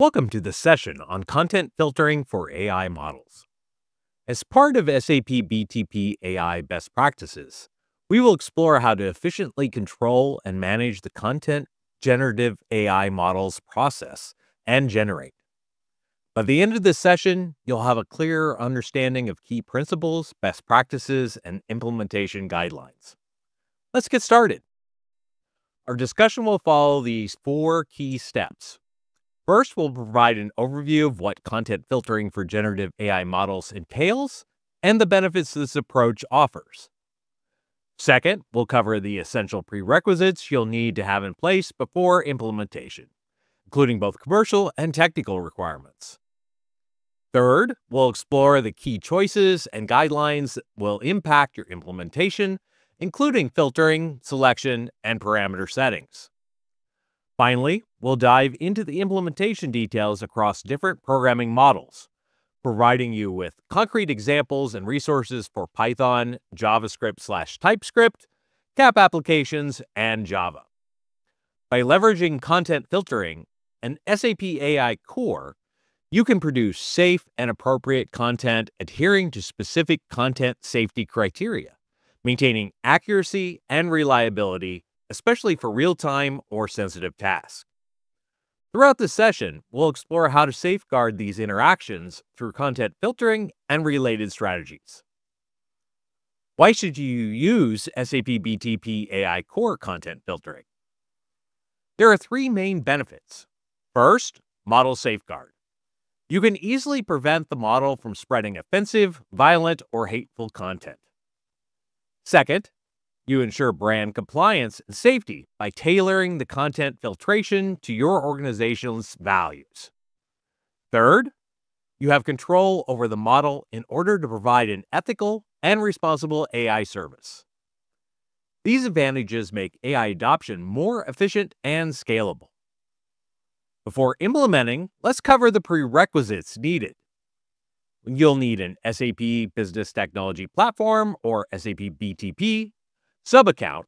Welcome to the session on content filtering for AI models. As part of SAP BTP AI best practices, we will explore how to efficiently control and manage the content generative AI models process and generate. By the end of this session, you'll have a clear understanding of key principles, best practices, and implementation guidelines. Let's get started. Our discussion will follow these four key steps. First, we'll provide an overview of what content filtering for generative AI models entails and the benefits this approach offers. Second, we'll cover the essential prerequisites you'll need to have in place before implementation, including both commercial and technical requirements. Third, we'll explore the key choices and guidelines that will impact your implementation, including filtering, selection, and parameter settings. Finally, we'll dive into the implementation details across different programming models, providing you with concrete examples and resources for Python, JavaScript/TypeScript, CAP applications, and Java. By leveraging content filtering and SAP AI Core, you can produce safe and appropriate content adhering to specific content safety criteria, maintaining accuracy and reliability, especially for real-time or sensitive tasks. Throughout this session, we'll explore how to safeguard these interactions through content filtering and related strategies. Why should you use SAP BTP AI Core content filtering? There are three main benefits. First, model safeguard. You can easily prevent the model from spreading offensive, violent, or hateful content. Second, you ensure brand compliance and safety by tailoring the content filtration to your organization's values. Third, you have control over the model in order to provide an ethical and responsible AI service. These advantages make AI adoption more efficient and scalable. Before implementing, let's cover the prerequisites needed. You'll need an SAP Business Technology Platform or SAP BTP subaccount,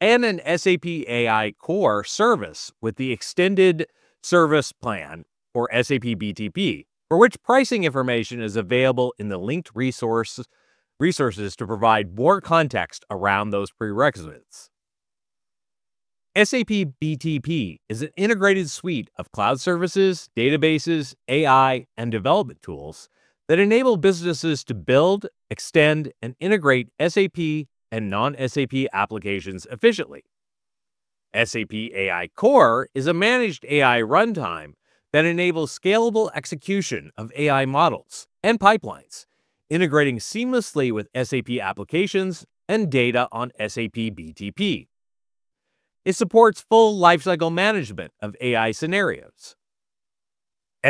and an SAP AI Core service with the Extended Service Plan, or SAP BTP, for which pricing information is available in the linked resources to provide more context around those prerequisites. SAP BTP is an integrated suite of cloud services, databases, AI, and development tools that enable businesses to build, extend, and integrate SAP and non-SAP applications efficiently. SAP AI Core is a managed AI runtime that enables scalable execution of AI models and pipelines, integrating seamlessly with SAP applications and data on SAP BTP. It supports full lifecycle management of AI scenarios.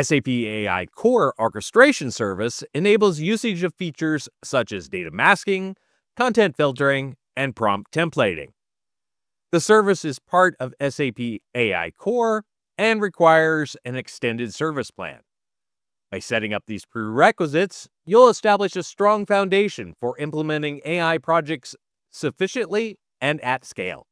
SAP AI Core orchestration service enables usage of features such as data masking, content filtering, and prompt templating. The service is part of SAP AI Core and requires an extended service plan. By setting up these prerequisites, you'll establish a strong foundation for implementing AI projects sufficiently and at scale.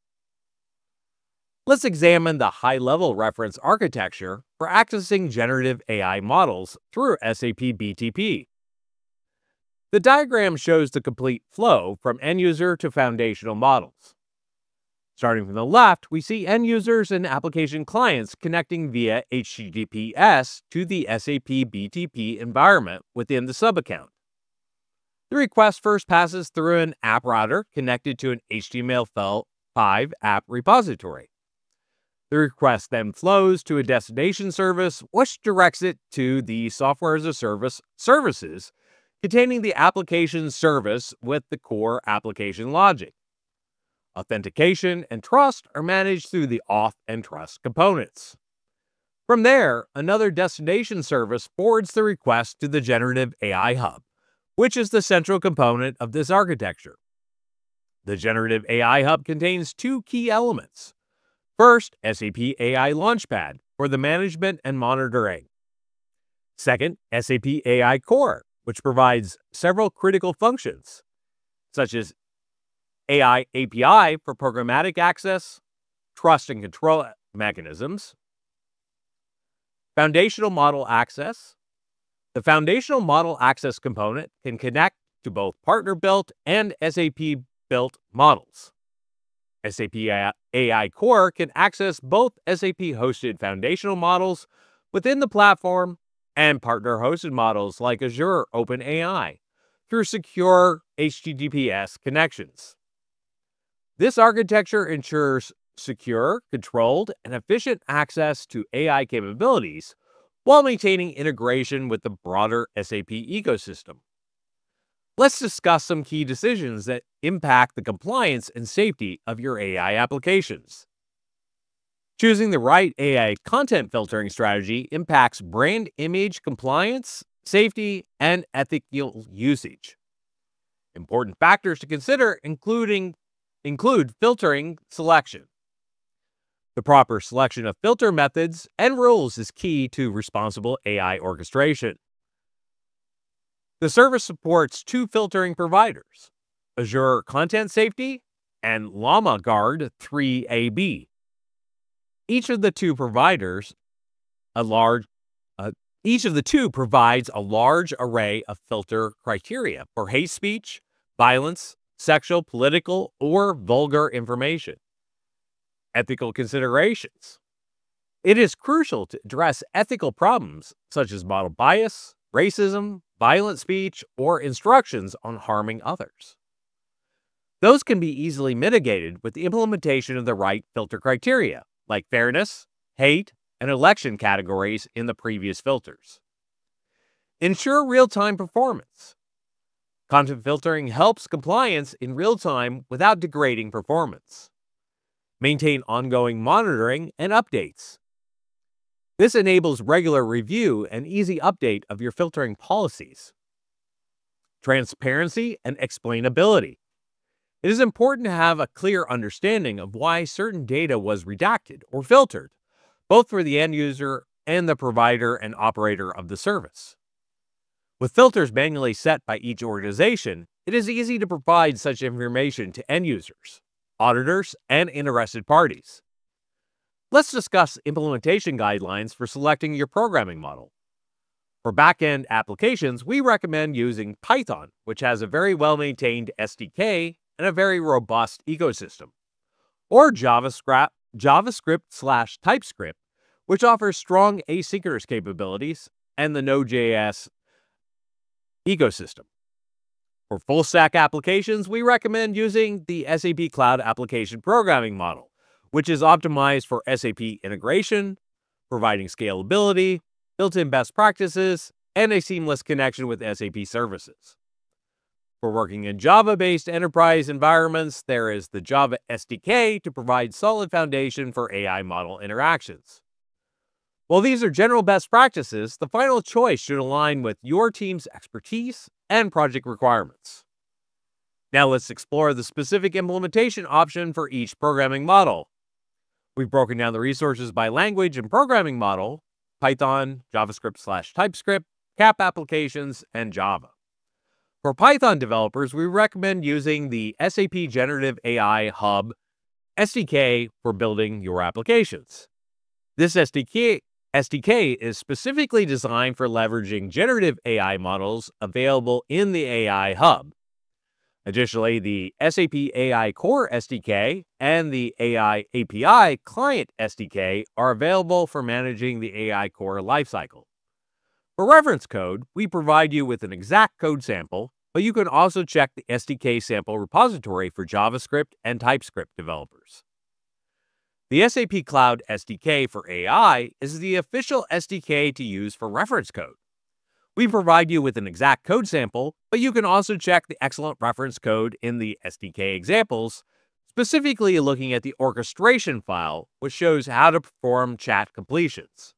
Let's examine the high-level reference architecture for accessing generative AI models through SAP BTP. The diagram shows the complete flow from end user to foundational models. Starting from the left, we see end users and application clients connecting via HTTPS to the SAP BTP environment within the subaccount. The request first passes through an app router connected to an HTML5 app repository. The request then flows to a destination service, which directs it to the software as a service services containing the application service with the core application logic. Authentication and trust are managed through the auth and trust components. From there, another destination service forwards the request to the Generative AI Hub, which is the central component of this architecture. The Generative AI Hub contains two key elements. First, SAP AI Launchpad for the management and monitoring. Second, SAP AI Core, which provides several critical functions, such as AI API for programmatic access, trust and control mechanisms, Foundational model access. The foundational model access component can connect to both partner-built and SAP-built models. SAP AI Core can access both SAP-hosted foundational models within the platform and partner-hosted models like Azure OpenAI through secure HTTPS connections. This architecture ensures secure, controlled, and efficient access to AI capabilities while maintaining integration with the broader SAP ecosystem. Let's discuss some key decisions that impact the compliance and safety of your AI applications. Choosing the right AI content filtering strategy impacts brand image compliance, safety, and ethical usage. Important factors to consider include filtering selection. The proper selection of filter methods and rules is key to responsible AI orchestration. The service supports two filtering providers, Azure Content Safety and LlamaGuard 3AB. Each of the two provides a large array of filter criteria for hate speech, violence, sexual, political, or vulgar information. Ethical considerations. It is crucial to address ethical problems such as model bias, racism, violent speech, or instructions on harming others. Those can be easily mitigated with the implementation of the right filter criteria, like fairness, hate, and election categories in the previous filters. Ensure real-time performance. Content filtering helps compliance in real time without degrading performance. Maintain ongoing monitoring and updates. This enables regular review and easy update of your filtering policies. Transparency and explainability. It is important to have a clear understanding of why certain data was redacted or filtered, both for the end user and the provider and operator of the service. With filters manually set by each organization, it is easy to provide such information to end users, auditors, and interested parties. Let's discuss implementation guidelines for selecting your programming model. For back-end applications, we recommend using Python, which has a very well-maintained SDK and a very robust ecosystem, or JavaScript/TypeScript, which offers strong asynchronous capabilities, and the Node.js ecosystem. For full-stack applications, we recommend using the SAP Cloud Application Programming Model, which is optimized for SAP integration, providing scalability, built-in best practices, and a seamless connection with SAP services. For working in Java-based enterprise environments, there is the Java SDK to provide solid foundation for AI model interactions. While these are general best practices, the final choice should align with your team's expertise and project requirements. Now let's explore the specific implementation option for each programming model. We've broken down the resources by language and programming model, Python, JavaScript/TypeScript, CAP applications, and Java. For Python developers, we recommend using the SAP Generative AI Hub SDK for building your applications. This SDK is specifically designed for leveraging generative AI models available in the AI Hub. Additionally, the SAP AI Core SDK and the AI API Client SDK are available for managing the AI Core lifecycle. For reference code, we provide you with an exact code sample, but you can also check the SDK sample repository for JavaScript and TypeScript developers. The SAP Cloud SDK for AI is the official SDK to use for reference code. We provide you with an exact code sample, but you can also check the excellent reference code in the SDK examples, specifically looking at the orchestration file, which shows how to perform chat completions.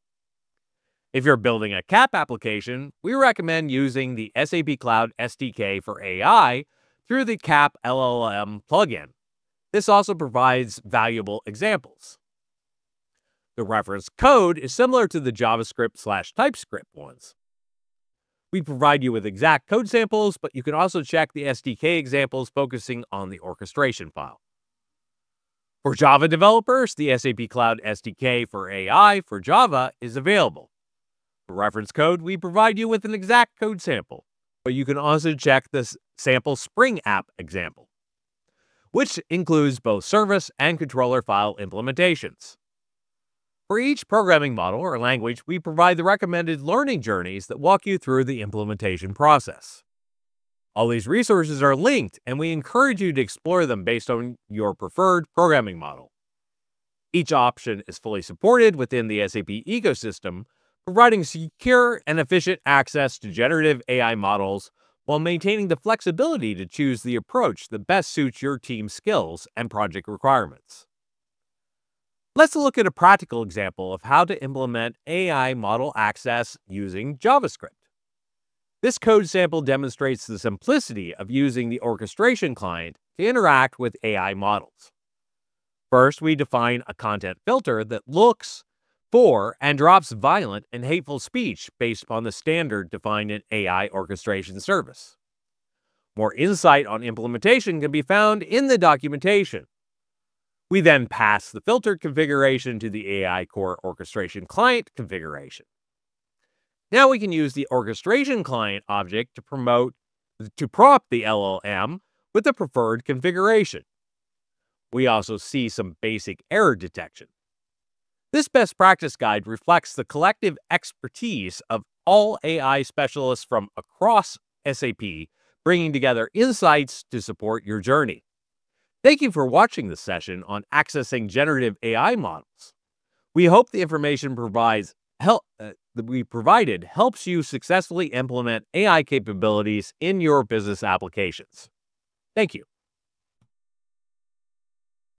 If you're building a CAP application, we recommend using the SAP Cloud SDK for AI through the CAP LLM plugin. This also provides valuable examples. The reference code is similar to the JavaScript/TypeScript ones. We provide you with exact code samples, but you can also check the SDK examples focusing on the orchestration file. For Java developers, the SAP Cloud SDK for AI for Java is available. For reference code, we provide you with an exact code sample, but you can also check this sample Spring app example, which includes both service and controller file implementations. For each programming model or language, we provide the recommended learning journeys that walk you through the implementation process. All these resources are linked, and we encourage you to explore them based on your preferred programming model. Each option is fully supported within the SAP ecosystem, providing secure and efficient access to generative AI models while maintaining the flexibility to choose the approach that best suits your team's skills and project requirements. Let's look at a practical example of how to implement AI model access using JavaScript. This code sample demonstrates the simplicity of using the orchestration client to interact with AI models. First, we define a content filter that looks for and drops violent and hateful speech based upon the standard defined in AI orchestration service. More insight on implementation can be found in the documentation. We then pass the filter configuration to the AI Core orchestration client configuration. Now we can use the orchestration client object to prompt the LLM with the preferred configuration. We also see some basic error detection. This best practice guide reflects the collective expertise of all AI specialists from across SAP, bringing together insights to support your journey. Thank you for watching this session on accessing generative AI models. We hope the information we provided helps you successfully implement AI capabilities in your business applications. Thank you.